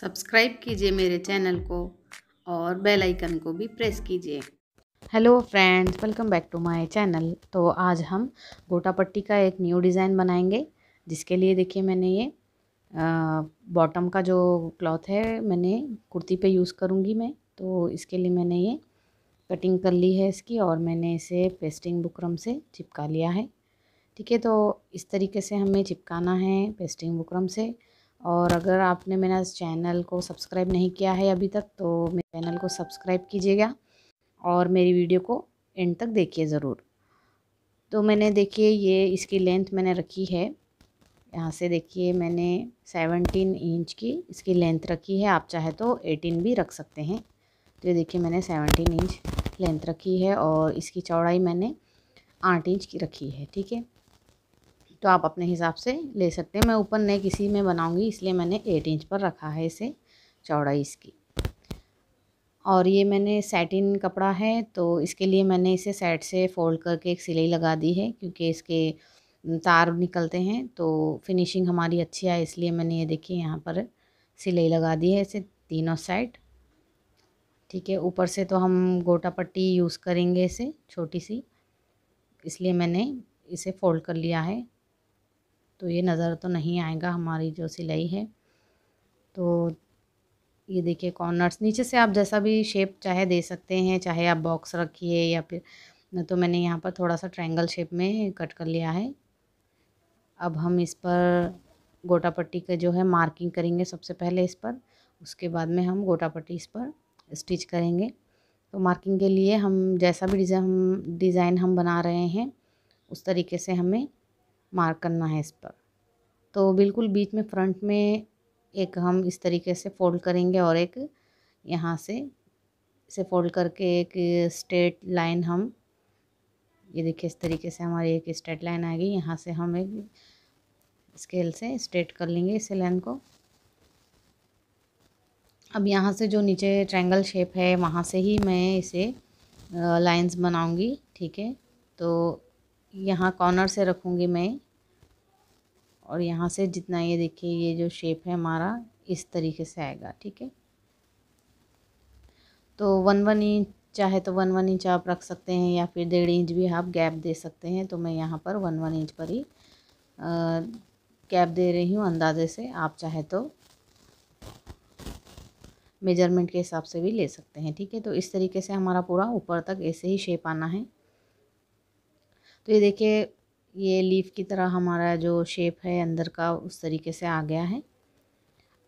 Subscribe कीजिए मेरे channel को और बेल आइकन को भी प्रेस कीजिए। Hello friends, welcome back to my channel. तो आज हम गोटा पट्टी का एक न्यू डिज़ाइन बनाएंगे, जिसके लिए देखिए मैंने ये बॉटम का जो क्लॉथ है मैंने कुर्ती पे यूज़ करूँगी मैं। तो इसके लिए मैंने ये कटिंग कर ली है इसकी और मैंने इसे पेस्टिंग बुकरम से चिपका लिया है। ठीक है, तो इस तरीके से हमें चिपकाना है पेस्टिंग बुकरम से। और अगर आपने मेरा चैनल को सब्सक्राइब नहीं किया है अभी तक तो मेरे चैनल को सब्सक्राइब कीजिएगा और मेरी वीडियो को एंड तक देखिए ज़रूर। तो मैंने देखिए ये इसकी लेंथ मैंने रखी है, यहाँ से देखिए मैंने 17 इंच की इसकी लेंथ रखी है। आप चाहे तो 18 भी रख सकते हैं। तो ये देखिए मैंने 17 इंच लेंथ रखी है और इसकी चौड़ाई मैंने 8 इंच की रखी है। ठीक है, तो आप अपने हिसाब से ले सकते हैं। मैं ऊपर नेक इसी में बनाऊंगी इसलिए मैंने 8 इंच पर रखा है इसे चौड़ाई इसकी। और ये मैंने सैटिन कपड़ा है तो इसके लिए मैंने इसे साइड से फोल्ड करके एक सिलाई लगा दी है, क्योंकि इसके तार निकलते हैं तो फिनिशिंग हमारी अच्छी है, इसलिए मैंने ये देखिए यहाँ पर सिलाई लगा दी है इसे तीनों साइड। ठीक है, ऊपर से तो हम गोटा पट्टी यूज़ करेंगे इसे छोटी सी, इसलिए मैंने इसे फोल्ड कर लिया है। तो ये नज़र तो नहीं आएगा हमारी जो सिलाई है। तो ये देखिए कॉर्नर्स नीचे से आप जैसा भी शेप चाहे दे सकते हैं, चाहे आप बॉक्स रखिए या फिर, तो मैंने यहाँ पर थोड़ा सा ट्रायंगल शेप में कट कर लिया है। अब हम इस पर गोटा पट्टी का जो है मार्किंग करेंगे सबसे पहले इस पर, उसके बाद में हम गोटा पट्टी इस पर स्टिच करेंगे। तो मार्किंग के लिए हम जैसा भी डिज़ाइन हम बना रहे हैं उस तरीके से हमें मार्क करना है इस पर। तो बिल्कुल बीच में फ्रंट में एक हम इस तरीके से फोल्ड करेंगे और एक यहाँ से इसे फोल्ड करके एक स्ट्रेट लाइन हम, ये देखिए इस तरीके से हमारी एक स्ट्रेट लाइन आ गई। यहाँ से हम एक स्केल से स्ट्रेट कर लेंगे इस लाइन को। अब यहाँ से जो नीचे ट्रायंगल शेप है वहाँ से ही मैं इसे लाइंस बनाऊंगी। ठीक है, तो यहाँ कॉर्नर से रखूँगी मैं और यहाँ से जितना ये देखिए ये जो शेप है हमारा इस तरीके से आएगा। ठीक है, तो 1-1 इंच चाहे तो 1-1 इंच आप रख सकते हैं या फिर 1.5 इंच भी आप गैप दे सकते हैं। तो मैं यहाँ पर 1-1 इंच पर ही गैप दे रही हूँ अंदाजे से। आप चाहे तो मेजरमेंट के हिसाब से भी ले सकते हैं। ठीक है, तो इस तरीके से हमारा पूरा ऊपर तक ऐसे ही शेप आना है। तो ये देखिए ये लीफ की तरह हमारा जो शेप है अंदर का उस तरीके से आ गया है।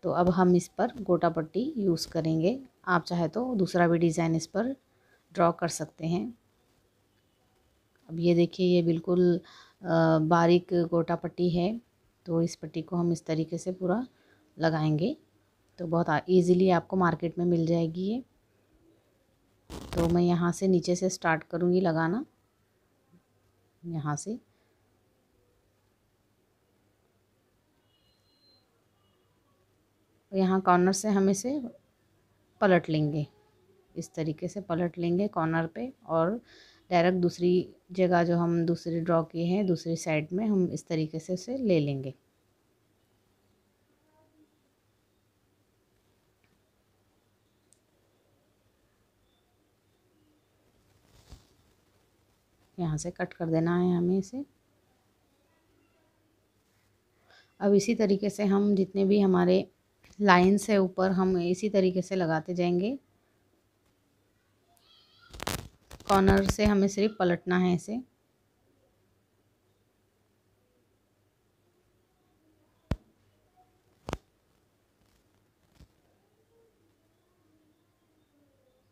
तो अब हम इस पर गोटा पट्टी यूज़ करेंगे। आप चाहे तो दूसरा भी डिज़ाइन इस पर ड्रॉ कर सकते हैं। अब ये देखिए ये बिल्कुल बारीक गोटा पट्टी है, तो इस पट्टी को हम इस तरीके से पूरा लगाएंगे। तो बहुत ईज़िली आपको मार्केट में मिल जाएगी ये। तो मैं यहाँ से नीचे से स्टार्ट करूँगी लगाना, यहाँ से। यहाँ कॉर्नर से हम इसे पलट लेंगे, इस तरीके से पलट लेंगे कॉर्नर पे और डायरेक्ट दूसरी जगह जो हम दूसरी ड्रॉ किए हैं दूसरी साइड में हम इस तरीके से उसे ले लेंगे। यहाँ से कट कर देना है हमें इसे। अब इसी तरीके से हम जितने भी हमारे लाइन्स है ऊपर हम इसी तरीके से लगाते जाएंगे। कॉर्नर से हमें सिर्फ पलटना है इसे।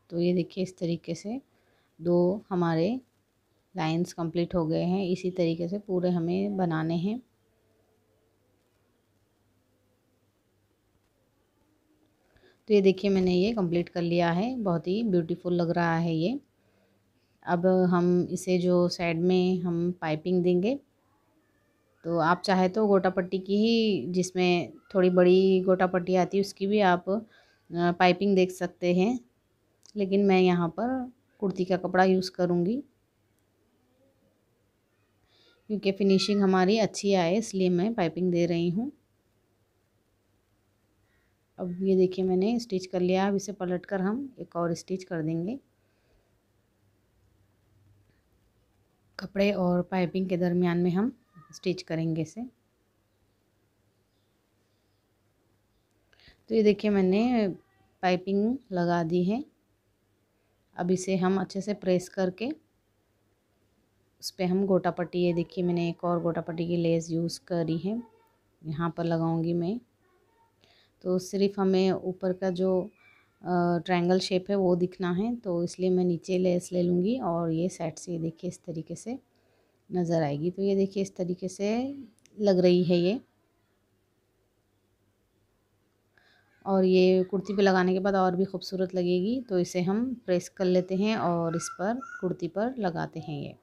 तो ये देखिए इस तरीके से 2 हमारे लाइंस कंप्लीट हो गए हैं। इसी तरीके से पूरे हमें बनाने हैं। तो ये देखिए मैंने ये कंप्लीट कर लिया है, बहुत ही ब्यूटीफुल लग रहा है ये। अब हम इसे जो साइड में हम पाइपिंग देंगे, तो आप चाहे तो गोटा पट्टी की ही, जिसमें थोड़ी बड़ी गोटा पट्टी आती है उसकी भी आप पाइपिंग देख सकते हैं, लेकिन मैं यहाँ पर कुर्ती का कपड़ा यूज़ करूँगी क्योंकि फिनिशिंग हमारी अच्छी आए इसलिए मैं पाइपिंग दे रही हूँ। अब ये देखिए मैंने स्टिच कर लिया। अब इसे पलटकर हम एक और स्टिच कर देंगे। कपड़े और पाइपिंग के दरमियान में हम स्टिच करेंगे इसे। तो ये देखिए मैंने पाइपिंग लगा दी है। अब इसे हम अच्छे से प्रेस करके उस पर हम गोटा पट्टी, ये देखिए मैंने एक और गोटा पट्टी की लेस यूज़ करी है, यहाँ पर लगाऊंगी मैं। तो सिर्फ हमें ऊपर का जो ट्रायंगल शेप है वो दिखना है, तो इसलिए मैं नीचे लेस ले लूँगी और ये साइड से, ये देखिए इस तरीके से नज़र आएगी। तो ये देखिए इस तरीके से लग रही है ये। और ये कुर्ती पे लगाने के बाद और भी खूबसूरत लगेगी। तो इसे हम प्रेस कर लेते हैं और इस पर कुर्ती पर लगाते हैं ये।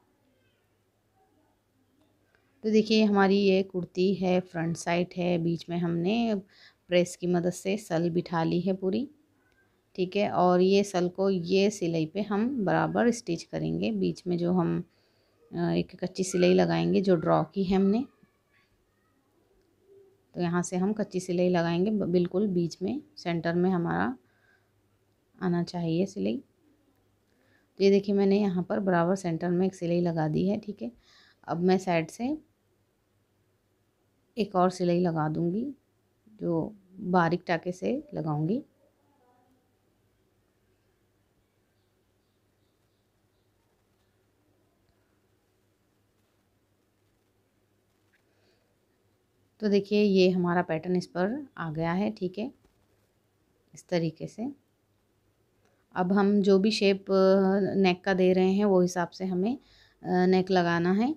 तो देखिए हमारी ये कुर्ती है, फ्रंट साइड है, बीच में हमने प्रेस की मदद से सल बिठा ली है पूरी, ठीक है। और ये सल को ये सिलाई पे हम बराबर स्टिच करेंगे। बीच में जो हम एक कच्ची सिलाई लगाएंगे जो ड्रॉ की है हमने, तो यहाँ से हम कच्ची सिलाई लगाएंगे बिल्कुल बीच में, सेंटर में हमारा आना चाहिए सिलाई। तो ये देखिए मैंने यहाँ पर बराबर सेंटर में एक सिलाई लगा दी है, ठीक है। अब मैं साइड से एक और सिलाई लगा दूँगी जो बारीक टाके से लगाऊंगी। तो देखिए ये हमारा पैटर्न इस पर आ गया है, ठीक है, इस तरीके से। अब हम जो भी शेप नेक का दे रहे हैं वो हिसाब से हमें नेक लगाना है,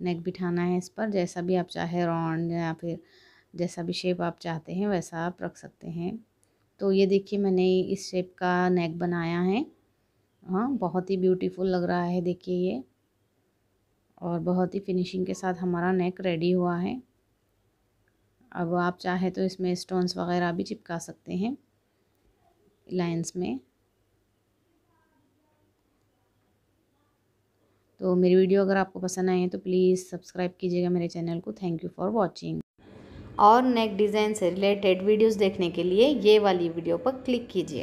नेक बिठाना है इस पर। जैसा भी आप चाहे, राउंड या फिर जैसा भी शेप आप चाहते हैं वैसा आप रख सकते हैं। तो ये देखिए मैंने इस शेप का नेक बनाया है। हाँ, बहुत ही ब्यूटीफुल लग रहा है, देखिए ये। और बहुत ही फिनिशिंग के साथ हमारा नेक रेडी हुआ है। अब आप चाहे तो इसमें स्टोन्स वगैरह भी चिपका सकते हैं लाइंस में। तो मेरी वीडियो अगर आपको पसंद आए तो प्लीज़ सब्सक्राइब कीजिएगा मेरे चैनल को। Thank you for watching. और नेक डिज़ाइन से रिलेटेड वीडियोस देखने के लिए ये वाली वीडियो पर क्लिक कीजिए।